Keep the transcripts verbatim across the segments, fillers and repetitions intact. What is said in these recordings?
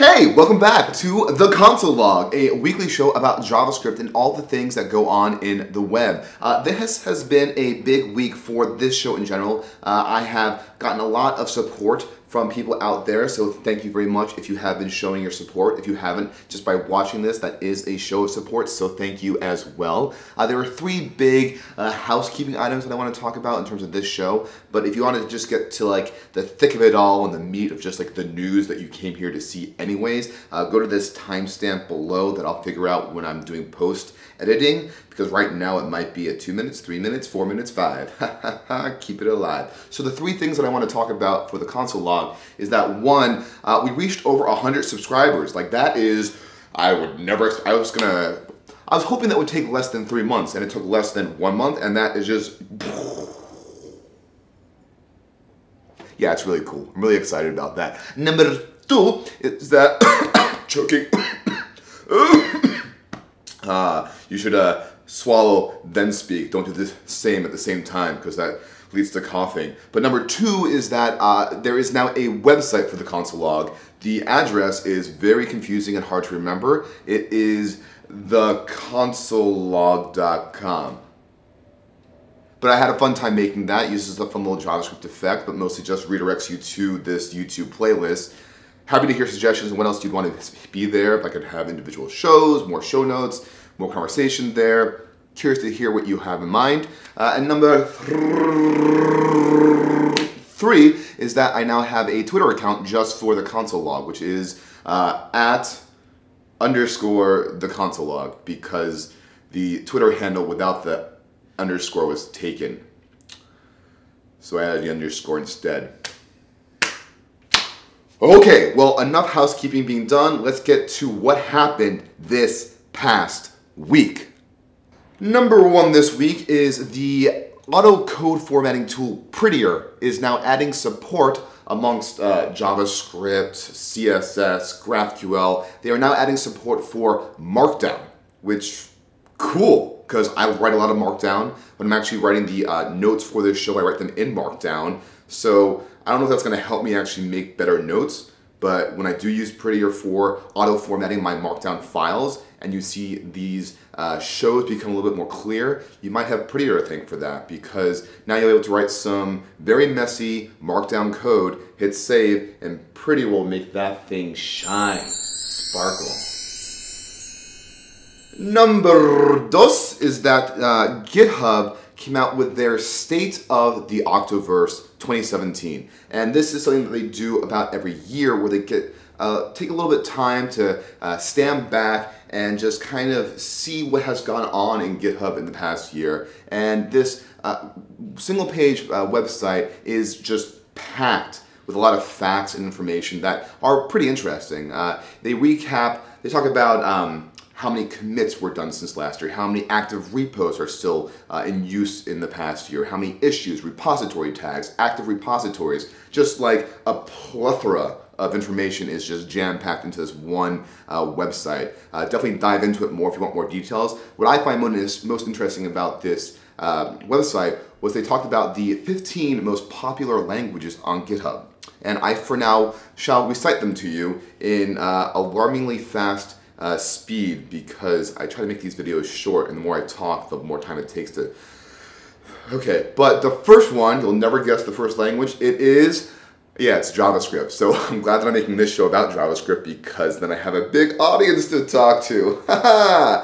Hey, welcome back to The Console Log, a weekly show about JavaScript and all the things that go on in the web. Uh, this has been a big week for this show in general. Uh, I have gotten a lot of support from people out there, so thank you very much if you have been showing your support. If you haven't, just by watching this, that is a show of support, so thank you as well. Uh, there are three big uh, housekeeping items that I want to talk about in terms of this show, but if you want to just get to like the thick of it all and the meat of just like the news that you came here to see anyways, uh, go to this timestamp below that I'll figure out when I'm doing post editing, because right now it might be at two minutes, three minutes, four minutes, five. Keep it alive. So the three things that I want to talk about for the Console Log is that one, uh, we reached over one hundred subscribers. Like that is, I would never, I was gonna, I was hoping that would take less than three months and it took less than one month and that is just, yeah, it's really cool. I'm really excited about that. Number two is that, choking, uh, you should uh, swallow, then speak. Don't do the same at the same time because that leads to coughing. But number two is that uh, there is now a website for the Console Log. The address is very confusing and hard to remember. It is the console log dot com. But I had a fun time making that. It uses a fun little JavaScript effect, but mostly just redirects you to this YouTube playlist. Happy to hear suggestions on what else you'd want to be there. If I could have individual shows, more show notes, more conversation there. Curious to hear what you have in mind. Uh, and number three is that I now have a Twitter account just for the Console Log, which is uh, at underscore the Console Log, because the Twitter handle without the underscore was taken. So I added the underscore instead. Okay, well, enough housekeeping being done. Let's get to what happened this past week. Number one this week is the auto code formatting tool Prettier is now adding support amongst uh, JavaScript, C S S, GraphQL. They are now adding support for Markdown, which cool, because I write a lot of Markdown. When I'm actually writing the uh, notes for this show, I write them in Markdown. So I don't know if that's going to help me actually make better notes, but when I do use Prettier for auto formatting my Markdown files, and you see these uh, shows become a little bit more clear, you might have Prettier, I think, for that, because now you're able to write some very messy Markdown code, hit save, and Prettier will make that thing shine, sparkle. Number dos is that uh, GitHub came out with their State of the Octoverse twenty seventeen, and this is something that they do about every year where they get Uh, take a little bit of time to uh, stand back and just kind of see what has gone on in GitHub in the past year. And this uh, single page uh, website is just packed with a lot of facts and information that are pretty interesting. Uh, they recap, they talk about um, how many commits were done since last year, how many active repos are still uh, in use in the past year, how many issues, repository tags, active repositories, just like a plethora of information is just jam-packed into this one uh, website. Uh, definitely dive into it more if you want more details. What I find most interesting about this uh, website was they talked about the fifteen most popular languages on GitHub. And I, for now, shall recite them to you in uh, alarmingly fast uh, speed, because I try to make these videos short, and the more I talk, the more time it takes to... Okay, but the first one, you'll never guess the first language, it is... Yeah, it's JavaScript. So I'm glad that I'm making this show about JavaScript because then I have a big audience to talk to. uh,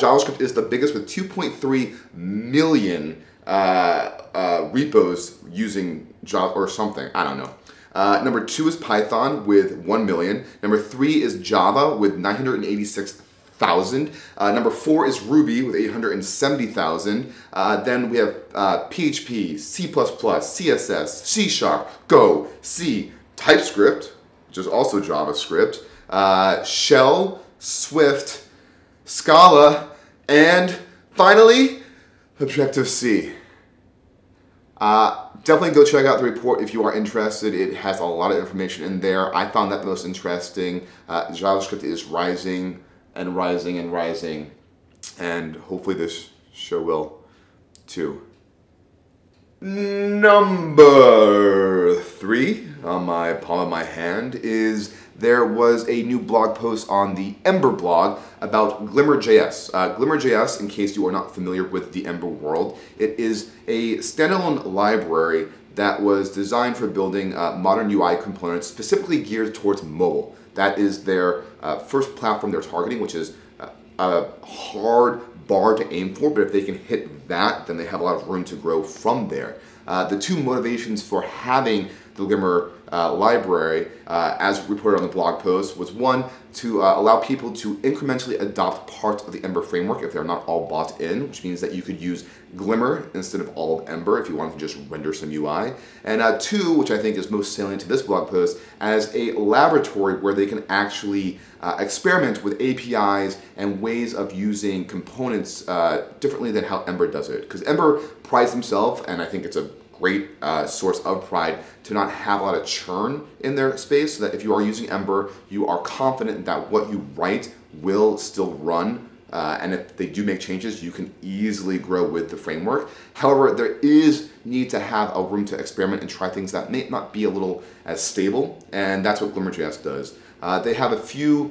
JavaScript is the biggest with two point three million uh, uh, repos using Java or something. I don't know. Uh, number two is Python with one million. Number three is Java with nine hundred eighty-six thousand. Uh, number four is Ruby with eight hundred seventy thousand. Uh, then we have uh, P H P, C plus plus, C S S, C sharp, Go, C, TypeScript, which is also JavaScript, uh, Shell, Swift, Scala, and finally, Objective C. Uh, Definitely go check out the report if you are interested. It has a lot of information in there. I found that the most interesting. Uh, JavaScript is rising and rising and rising, and hopefully this show will too. Number three on my palm of my hand is there was a new blog post on the Ember blog about Glimmer dot J S. Uh, Glimmer dot J S, in case you are not familiar with the Ember world, it is a standalone library that was designed for building uh, modern U I components specifically geared towards mobile. That is their uh, first platform they're targeting, which is uh, a hard bar to aim for, but if they can hit that, then they have a lot of room to grow from there. Uh, the two motivations for having the Glimmer uh, library, uh, as reported on the blog post, was one, to uh, allow people to incrementally adopt parts of the Ember framework if they're not all bought in, which means that you could use Glimmer instead of all of Ember if you wanted to just render some U I. And uh, two, which I think is most salient to this blog post, as a laboratory where they can actually uh, experiment with A P Is and ways of using components uh, differently than how Ember does it. Because Ember prides himself, and I think it's a great uh, source of pride, to not have a lot of churn in their space, so that if you are using Ember, you are confident that what you write will still run, uh, and if they do make changes, you can easily grow with the framework. However, there is need to have a room to experiment and try things that may not be a little as stable, and that's what Glimmer dot J S does. Uh, they have a few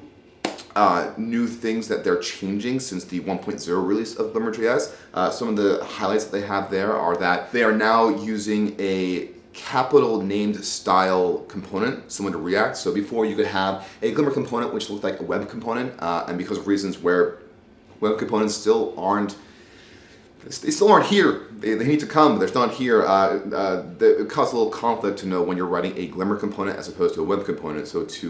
Uh, new things that they're changing since the one point oh release of Glimmer dot J S. Uh, some of the highlights that they have there are that they are now using a capital named style component, similar to React. So before you could have a Glimmer component which looked like a web component, uh, and because of reasons where web components still aren't They still aren't here. They, they need to come, but they're still not here. Uh, uh, the, it caused a little conflict to know when you're writing a Glimmer component as opposed to a web component. So to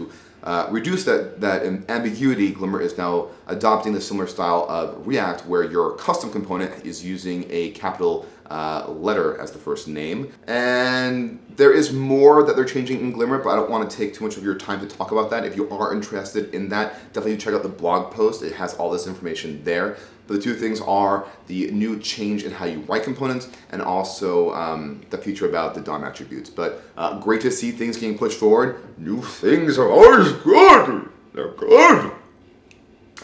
uh, reduce that, that ambiguity, Glimmer is now adopting the similar style of React, where your custom component is using a capital uh, letter as the first name. And there is more that they're changing in Glimmer, but I don't want to take too much of your time to talk about that. If you are interested in that, definitely check out the blog post. It has all this information there. But the two things are the new change in how you write components, and also um, the feature about the D O M attributes. But uh, great to see things getting pushed forward. New things are always good. They're good.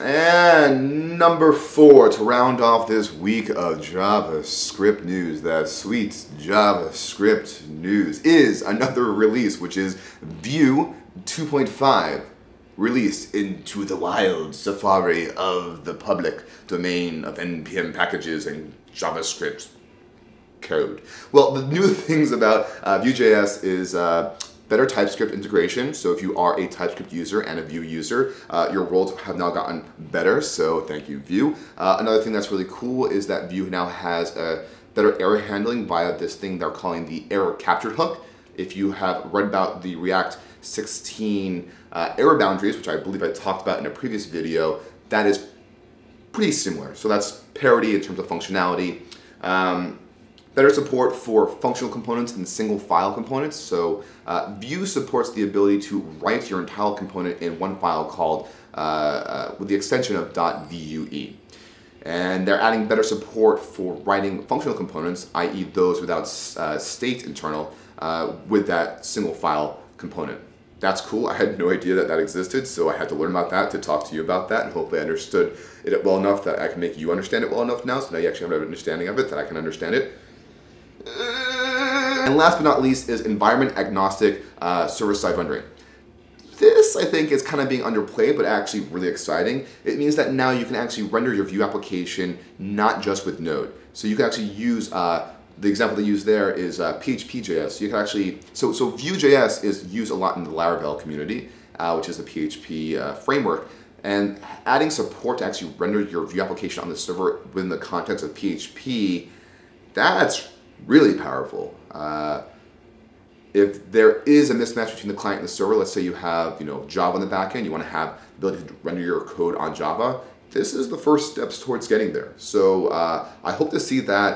And number four, to round off this week of JavaScript news, that sweet JavaScript news, is another release, which is Vue two point five. Released into the wild safari of the public domain of N P M packages and JavaScript code. Well, the new things about uh, Vue dot J S is uh, better TypeScript integration. So if you are a TypeScript user and a Vue user, uh, your worlds have now gotten better, so thank you, Vue. Uh, another thing that's really cool is that Vue now has uh, better error handling via this thing they're calling the error captured hook. If you have read about the React sixteen uh, error boundaries, which I believe I talked about in a previous video, that is pretty similar. So that's parity in terms of functionality. Um, better support for functional components and single file components. So uh, Vue supports the ability to write your entire component in one file called, uh, uh, with the extension of .vue. And they're adding better support for writing functional components, i e those without uh, state internal, Uh, with that single file component. That's cool. I had no idea that that existed, so I had to learn about that to talk to you about that, and hopefully I understood it well enough that I can make you understand it well enough now, so now you actually have an understanding of it, that I can understand it. And last but not least is environment agnostic uh, server-side rendering. This, I think, is kind of being underplayed, but actually really exciting. It means that now you can actually render your Vue application not just with Node. So you can actually use uh, The example they use there is uh, P H P dot J S. You can actually, so, so Vue dot J S is used a lot in the Laravel community, uh, which is the P H P uh, framework. And adding support to actually render your Vue application on the server within the context of P H P, that's really powerful. Uh, if there is a mismatch between the client and the server, let's say you have you know Java on the back end, you want to have the ability to render your code on Java, this is the first steps towards getting there. So uh, I hope to see that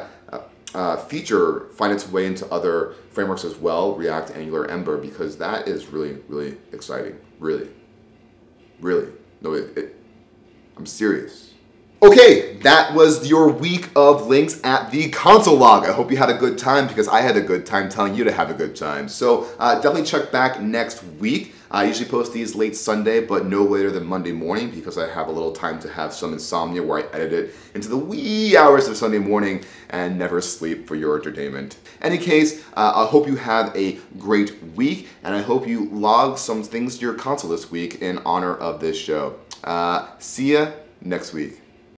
Uh, feature find its way into other frameworks as well, React, Angular, Ember, because that is really, really exciting. Really, really. No, it, it, I'm serious. Okay, that was your week of links at the Console Log. I hope you had a good time, because I had a good time telling you to have a good time. So uh, definitely check back next week. I usually post these late Sunday, but no later than Monday morning, because I have a little time to have some insomnia where I edit it into the wee hours of Sunday morning and never sleep for your entertainment. Any case, uh, I hope you have a great week, and I hope you log some things to your console this week in honor of this show. Uh, see ya next week.